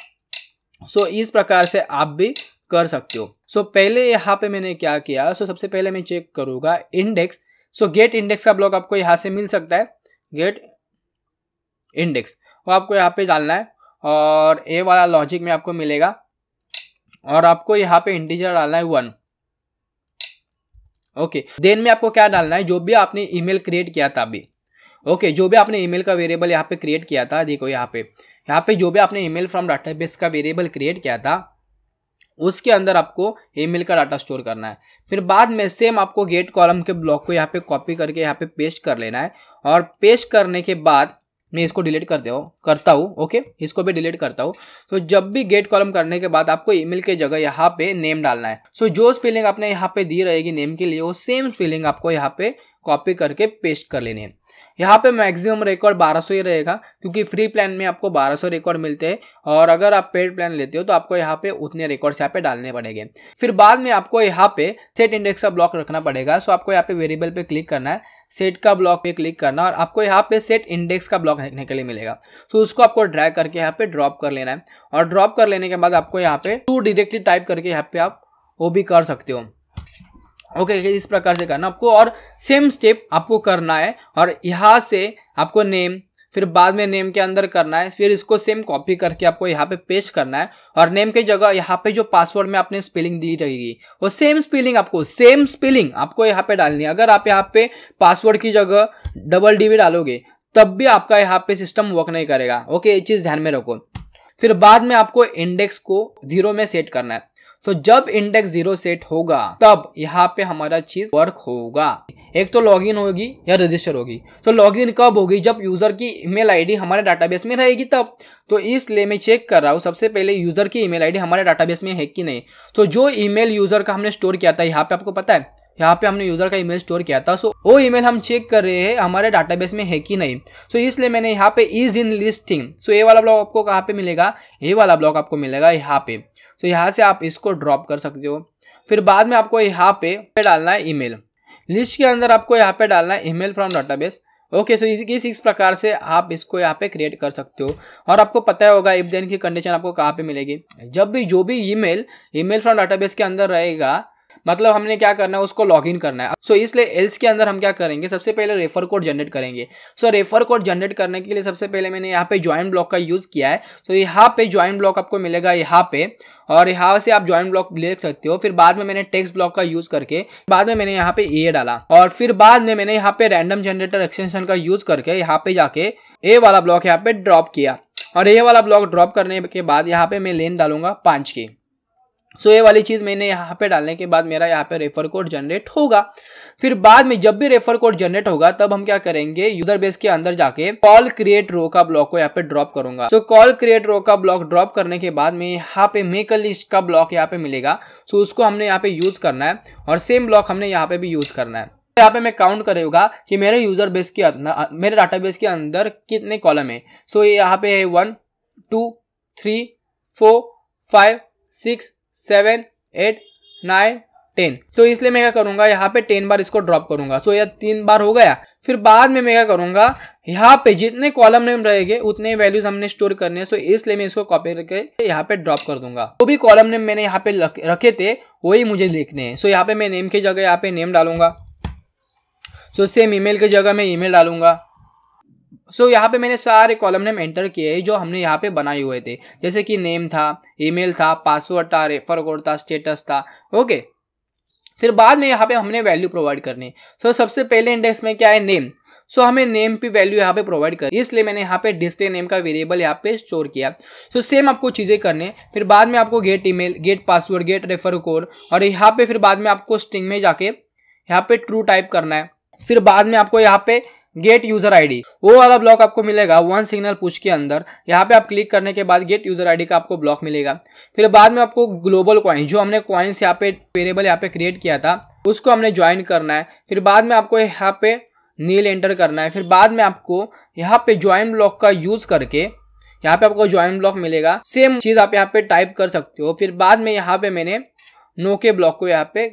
सो इस प्रकार से आप भी कर सकते हो। सो so, पहले यहाँ पे मैंने क्या किया, सो so, सबसे पहले मैं चेक करूंगा इंडेक्स। सो गेट इंडेक्स का ब्लॉक आपको यहाँ से मिल सकता है, गेट इंडेक्स वो आपको यहाँ पे डालना है और ए वाला लॉजिक में आपको मिलेगा और आपको यहाँ पे इंटीजर डालना है वन। ओके, देन में आपको क्या डालना है, जो भी आपने ईमेल क्रिएट किया था अभी। ओके okay, जो भी आपने ईमेल का वेरिएबल यहाँ पे क्रिएट किया था, देखो यहाँ पे यहाँ पे जो भी आपने ईमेल फ्रॉम डाटाबेस का वेरिएबल क्रिएट किया था उसके अंदर आपको ईमेल का डाटा स्टोर करना है। फिर बाद में सेम आपको गेट कॉलम के ब्लॉक को यहाँ पे कॉपी करके यहाँ पे पेस्ट कर लेना है और पेस्ट करने के बाद मैं इसको डिलीट करते हूँ करता हूँ ओके, इसको भी डिलीट करता हूँ। तो जब भी गेट कॉलम करने के बाद आपको ईमेल के जगह यहाँ पे नेम डालना है। सो जो स्पेलिंग आपने यहाँ पे दी रहेगी नेम के लिए, वो सेम स्पेलिंग आपको यहाँ पे कॉपी करके पेस्ट कर लेनी है। यहाँ पे मैक्सिमम रिकॉर्ड बारह सौ ही रहेगा, क्योंकि फ्री प्लान में आपको बारह सौ रिकॉर्ड मिलते हैं और अगर आप पेड प्लान लेते हो तो आपको यहाँ पे उतने रिकॉर्ड्स यहाँ पे डालने पड़ेंगे। फिर बाद में आपको यहाँ पे सेट इंडेक्स का ब्लॉक रखना पड़ेगा। सो आपको यहाँ पे वेरिएबल पे क्लिक करना है, सेट का ब्लॉक पे क्लिक करना और आपको यहाँ पे सेट इंडेक्स का ब्लॉक देखने के लिए मिलेगा। सो उसको आपको ड्रैग करके यहाँ पे ड्रॉप कर लेना है और ड्रॉप कर लेने के बाद आपको यहाँ पे टू डायरेक्टली टाइप करके यहाँ पे आप वो भी कर सकते हो। ओके okay, इस प्रकार से करना आपको और सेम स्टेप आपको करना है और यहाँ से आपको नेम, फिर बाद में नेम के अंदर करना है, फिर इसको सेम कॉपी करके आपको यहाँ पे पेस्ट करना है और नेम के जगह यहाँ पे जो पासवर्ड में आपने स्पेलिंग दी रहेगी वो सेम स्पेलिंग आपको सेम स्पेलिंग आपको यहाँ पे डालनी है। अगर आप यहाँ पे पासवर्ड की जगह डबल डी वी डालोगे तब भी आपका यहाँ पे सिस्टम वर्क नहीं करेगा। ओके okay, ये चीज़ ध्यान में रखो। फिर बाद में आपको इंडेक्स को जीरो में सेट करना है। तो जब इंडेक्स जीरो सेट होगा तब यहाँ पे हमारा चीज वर्क होगा। एक तो लॉगिन होगी या रजिस्टर होगी। तो लॉगिन कब होगी? जब यूजर की ईमेल आईडी हमारे डाटाबेस में रहेगी तब। तो इसलिए मैं चेक कर रहा हूँ सबसे पहले यूजर की ईमेल आईडी हमारे डाटाबेस में है कि नहीं। तो जो ईमेल यूजर का हमने स्टोर किया था, यहाँ पे आपको पता है यहाँ पे हमने यूजर का ईमेल स्टोर किया था, सो वो ईमेल हम चेक कर रहे हैं हमारे डाटाबेस में है कि नहीं। सो इसलिए मैंने यहाँ पे इज इन लिस्टिंग, सो ये वाला ब्लॉक आपको कहाँ पे मिलेगा? ये वाला ब्लॉक आपको मिलेगा यहाँ पे। सो यहाँ से आप इसको ड्रॉप कर सकते हो। फिर बाद में आपको यहाँ पे डालना है ईमेल लिस्ट के अंदर, आपको यहाँ पे डालना है email from database. Okay, so इस इस प्रकार से आप इसको यहाँ पे क्रिएट कर सकते हो। और आपको पता होगा इफ देन की कंडीशन आपको कहाँ पे मिलेगी। जब भी जो भी ईमेल ईमेल फ्रॉम डाटाबेस के अंदर रहेगा, मतलब हमने क्या करना है, उसको लॉगिन करना है। सो so, इसलिए एल्स के अंदर हम क्या करेंगे, सबसे पहले रेफर कोड जनरेट करेंगे। So so, refer code generate करने के लिए सबसे पहले मैंने यहाँ पे ज्वाइन ब्लॉक का यूज किया है। तो so, यहाँ पे ज्वाइन ब्लॉक आपको मिलेगा यहाँ पे, और यहाँ से आप ज्वाइन ब्लॉक ले सकते हो। फिर बाद में मैंने टेक्स्ट ब्लॉक का यूज करके बाद में मैंने यहाँ पे ये डाला, और फिर बाद में मैंने यहाँ पे रैंडम जनरेटर एक्सटेंशन का यूज करके यहाँ पे जाके ए वाला ब्लॉक यहाँ पे ड्रॉप किया। और ए वाला ब्लॉक ड्रॉप करने के बाद यहाँ पे मैं लेन डालूंगा पाँच की। सो so, ये वाली चीज़ मैंने यहाँ पे डालने के बाद मेरा यहाँ पे रेफर कोड जनरेट होगा। फिर बाद में जब भी रेफर कोड जनरेट होगा तब हम क्या करेंगे, यूजर बेस के अंदर जाके कॉल क्रिएट रो का ब्लॉक को यहाँ पे ड्रॉप करूंगा। सो कॉल क्रिएट रो का ब्लॉक ड्रॉप करने के बाद में यहाँ पे मेक अ लिस्ट का ब्लॉक यहाँ पे मिलेगा। सो so, उसको हमने यहाँ पे यूज करना है, और सेम ब्लॉक हमने यहाँ पे भी यूज करना है। यहाँ पे मैं काउंट करेगा कि मेरे यूजर बेस के अंदर, मेरे डाटा बेस के अंदर कितने कॉलम है। सो so, ये यहाँ पे है one two three four five six seven eight nine ten. तो इसलिए मैं क्या करूंगा, यहाँ पे टेन बार इसको ड्रॉप करूंगा। सो यह तीन बार हो गया। फिर बाद में मैं क्या करूंगा, यहाँ पे जितने कॉलम नेम रहेंगे उतने वैल्यूज हमने स्टोर करने हैं। सो इसलिए मैं इसको कॉपी करके यहाँ पे ड्रॉप कर दूंगा। जो भी कॉलम नेम मैंने यहाँ पे रखे थे वही मुझे लिखने हैं। सो यहाँ पे मैं नेम की जगह यहाँ पे नेम डालूंगा। सो सेम ईमेल की जगह मैं ईमेल डालूंगा। सो so, यहाँ पे मैंने सारे कॉलम नेम एंटर किए हैं जो हमने यहाँ पे बनाए हुए थे, जैसे कि नेम था, ईमेल था, पासवर्ड था, रेफर कोड था, स्टेटस था। ओके, फिर बाद में यहाँ पे हमने वैल्यू प्रोवाइड करनी है। so, सो सबसे पहले इंडेक्स में क्या है, नेम। सो so, हमें नेम पे वैल्यू यहाँ पे प्रोवाइड कर, इसलिए मैंने यहाँ पे डिस्प्ले नेम का वेरिएबल यहाँ पे स्टोर किया। सो so, सेम आपको चीज़ें करने। फिर बाद में आपको get email, get password, get refer code, और यहाँ पे फिर बाद में आपको स्ट्रिंग में जाके यहाँ पे ट्रू टाइप करना है। फिर बाद में आपको यहाँ पे गेट यूजर आईडी, वो वाला ब्लॉक आपको मिलेगा वन सिग्नल पुश के अंदर। यहाँ पे आप क्लिक करने के बाद गेट यूजर आईडी का आपको ब्लॉक मिलेगा। फिर बाद में आपको ग्लोबल कॉइन, जो हमने कॉइन्स यहाँ पे वेरिएबल यहाँ पे क्रिएट किया था, उसको हमने ज्वाइन करना है। फिर बाद में आपको यहाँ पे नील एंटर करना है। फिर बाद में आपको यहाँ पे ज्वाइन ब्लॉक का यूज करके यहाँ पे आपको ज्वाइन ब्लॉक मिलेगा। सेम चीज आप यहाँ पे टाइप कर सकते हो। फिर बाद में यहाँ पे मैंने नो के ब्लॉक को यहाँ पे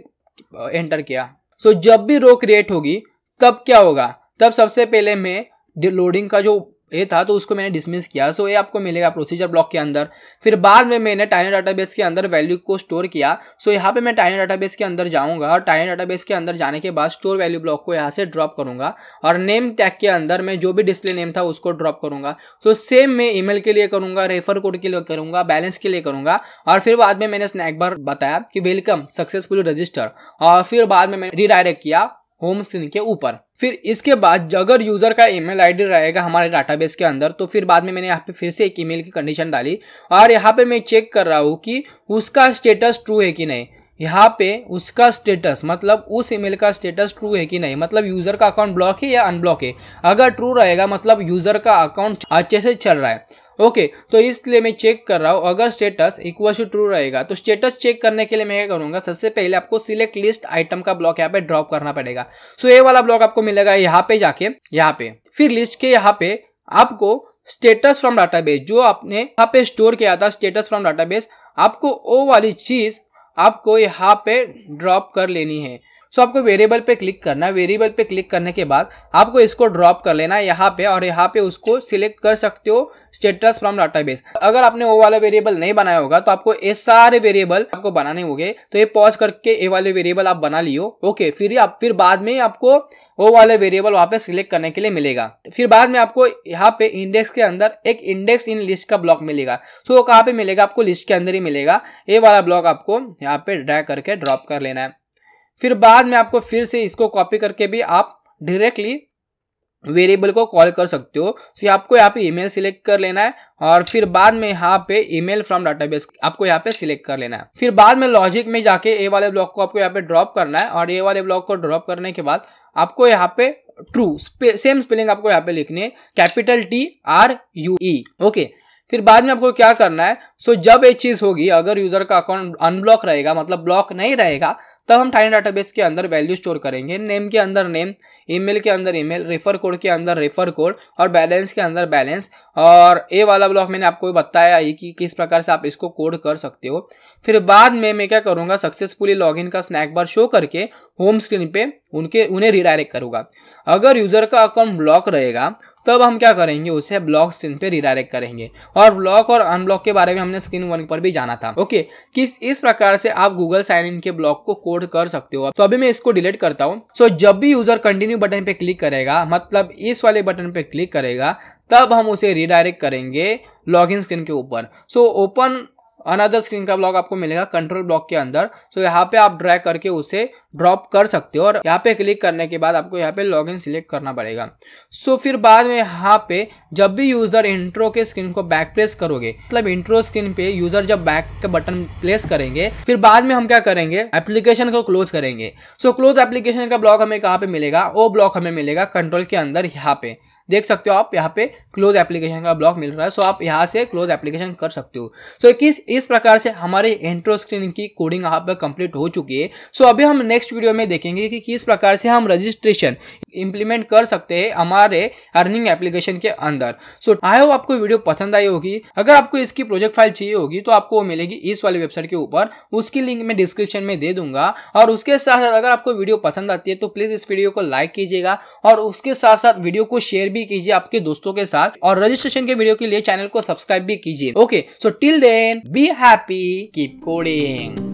एंटर किया। सो जब भी रो क्रिएट होगी तब क्या होगा, तब सबसे पहले मैं लोडिंग का जो ये था तो उसको मैंने डिसमिस किया। सो ये आपको मिलेगा प्रोसीजर ब्लॉक के अंदर। फिर बाद में मैंने टाइनी डाटाबेस के अंदर वैल्यू को स्टोर किया। सो यहाँ पे मैं टाइनी डाटाबेस के अंदर जाऊँगा, और टाइनी डाटाबेस के अंदर जाने के बाद स्टोर वैल्यू ब्लॉक को यहाँ से ड्रॉप करूँगा, और नेम टैग के अंदर मैं जो भी डिस्प्ले नेम था उसको ड्रॉप करूँगा। सो सेम मैं ईमेल के लिए करूँगा, रेफर कोड के लिए करूँगा, बैलेंस के लिए करूँगा, और फिर बाद में मैंने स्नैक बार बताया कि वेलकम सक्सेसफुल रजिस्टर, और फिर बाद में मैंने रीडायरेक्ट किया होम स्क्रीन के ऊपर। फिर इसके बाद अगर यूजर का ईमेल आईडी रहेगा हमारे डाटाबेस के अंदर, तो फिर बाद में मैंने यहाँ पे फिर से एक ईमेल की कंडीशन डाली, और यहाँ पे मैं चेक कर रहा हूँ कि उसका स्टेटस ट्रू है कि नहीं। यहाँ पे उसका स्टेटस मतलब उस ईमेल का स्टेटस ट्रू है कि नहीं, मतलब यूजर का अकाउंट ब्लॉक है या अनब्लॉक है। अगर ट्रू रहेगा मतलब यूजर का अकाउंट अच्छे से चल रहा है। ओके okay, तो इसलिए मैं चेक कर रहा हूँ। अगर स्टेटस इक्वल टू ट्रू रहेगा, तो स्टेटस चेक करने के लिए मैं क्या करूँगा, सबसे पहले आपको सिलेक्ट लिस्ट आइटम का ब्लॉक यहाँ पे ड्रॉप करना पड़ेगा। सो ये वाला ब्लॉक आपको मिलेगा यहाँ पे जाके, यहाँ पे फिर लिस्ट के यहाँ पे आपको स्टेटस फ्रॉम डाटाबेस, जो आपने यहाँ पे स्टोर किया था स्टेटस फ्रॉम डाटाबेस, आपको ओ वाली चीज आपको यहाँ पे ड्रॉप कर लेनी है। सो so, आपको वेरिएबल पे क्लिक करना है। वेरिएबल पे क्लिक करने के बाद आपको इसको ड्रॉप कर लेना है यहाँ पे, और यहाँ पे उसको सिलेक्ट कर सकते हो स्टेटस फ्रॉम डाटाबेस। अगर आपने वो वाला वेरिएबल नहीं बनाया होगा तो आपको ये सारे वेरिएबल आपको बनाने होंगे। तो ये पॉज करके ये वाले वेरिएबल आप बना लियो। ओके, फिर आप फिर बाद में आपको वो वाले वेरिएबल वहाँ पे सिलेक्ट करने के लिए मिलेगा। फिर बाद में आपको यहाँ पे इंडेक्स के अंदर एक इंडेक्स इन लिस्ट का ब्लॉक मिलेगा। सो वो कहाँ पे मिलेगा, आपको लिस्ट के अंदर ही मिलेगा। ये वाला ब्लॉक आपको यहाँ पे ड्रैग करके ड्रॉप कर लेना है। फिर बाद में आपको फिर से इसको कॉपी करके भी आप डायरेक्टली वेरिएबल को कॉल कर सकते हो। सो so, आपको यहाँ पे ईमेल सिलेक्ट कर लेना है और फिर बाद में यहाँ पे ईमेल फ्रॉम डाटाबेस आपको यहाँ पे सिलेक्ट कर लेना है। फिर बाद में लॉजिक में जाके ए वाले ब्लॉक को आपको यहाँ पे ड्रॉप करना है और ए वाले ब्लॉक को ड्रॉप करने के बाद आपको यहाँ पे ट्रू सेम स्पेलिंग आपको यहाँ पे लिखनी है, capital T R U E. Okay, फिर बाद में आपको क्या करना है, सो so, जब ये चीज होगी अगर यूजर का अकाउंट अनब्लॉक रहेगा मतलब ब्लॉक नहीं रहेगा तब हम टाइनी डाटाबेस के अंदर वैल्यू स्टोर करेंगे। नेम के अंदर नेम, ईमेल के अंदर ईमेल, रेफर कोड के अंदर रेफर कोड और बैलेंस के अंदर बैलेंस। और ए वाला ब्लॉक मैंने आपको बताया ही कि किस प्रकार से आप इसको कोड कर सकते हो। फिर बाद में मैं क्या करूँगा, सक्सेसफुली लॉगिन का स्नैक बार शो करके होम स्क्रीन पे उनके उन्हें रिडायरेक्ट करूँगा। अगर यूज़र का अकाउंट ब्लॉक रहेगा तब हम क्या करेंगे, उसे ब्लॉक स्क्रीन पे रिडायरेक्ट करेंगे। और ब्लॉक और अनब्लॉक के बारे में हमने स्क्रीन वन पर भी जाना था। ओके, किस इस प्रकार से आप गूगल साइन इन के ब्लॉक को कोड कर सकते हो। तो अभी मैं इसको डिलीट करता हूँ। सो so, जब भी यूजर कंटिन्यू बटन पे क्लिक करेगा मतलब इस वाले बटन पे क्लिक करेगा तब हम उसे रिडायरेक्ट करेंगे लॉगिन स्क्रीन के ऊपर। सो ओपन अनदर स्क्रीन का ब्लॉक आपको मिलेगा कंट्रोल ब्लॉक के अंदर। सो यहाँ पे आप ड्रैग करके उसे ड्रॉप कर सकते हो और यहाँ पे क्लिक करने के बाद आपको यहाँ पे लॉगिन सिलेक्ट करना पड़ेगा। सो फिर बाद में यहाँ पे जब भी यूजर इंट्रो के स्क्रीन को बैक प्रेस करोगे मतलब इंट्रो स्क्रीन पे यूजर जब बैक का बटन प्लेस करेंगे फिर बाद में हम क्या करेंगे, एप्लीकेशन को क्लोज करेंगे। सो क्लोज एप्लीकेशन का ब्लॉक हमें कहाँ पे मिलेगा, वो ब्लॉक हमें मिलेगा कंट्रोल के अंदर। यहाँ पे देख सकते हो आप यहाँ पे क्लोज एप्लीकेशन का ब्लॉक मिल रहा है। सो आप यहाँ से क्लोज एप्लीकेशन कर सकते हो। सो किस इस प्रकार से हमारे इंट्रो स्क्रीन की कोडिंग यहाँ पर कंप्लीट हो चुकी है। सो अभी हम नेक्स्ट वीडियो में देखेंगे कि किस प्रकार से हम रजिस्ट्रेशन इंप्लीमेंट कर सकते हैं हमारे अर्निंग एप्लीकेशन के अंदर। सो आई होप आपको वीडियो पसंद आई होगी। अगर आपको इसकी प्रोजेक्ट फाइल चाहिए होगी तो आपको वो मिलेगी इस वाली वेबसाइट के ऊपर, उसकी लिंक मैं डिस्क्रिप्शन में दे दूंगा। और उसके साथ साथ अगर आपको वीडियो पसंद आती है तो प्लीज इस वीडियो को लाइक कीजिएगा और उसके साथ साथ वीडियो को शेयर भी कीजिए आपके दोस्तों के साथ और रजिस्ट्रेशन के वीडियो के लिए चैनल को सब्सक्राइब भी कीजिए। Okay, so till then be happy, keep coding.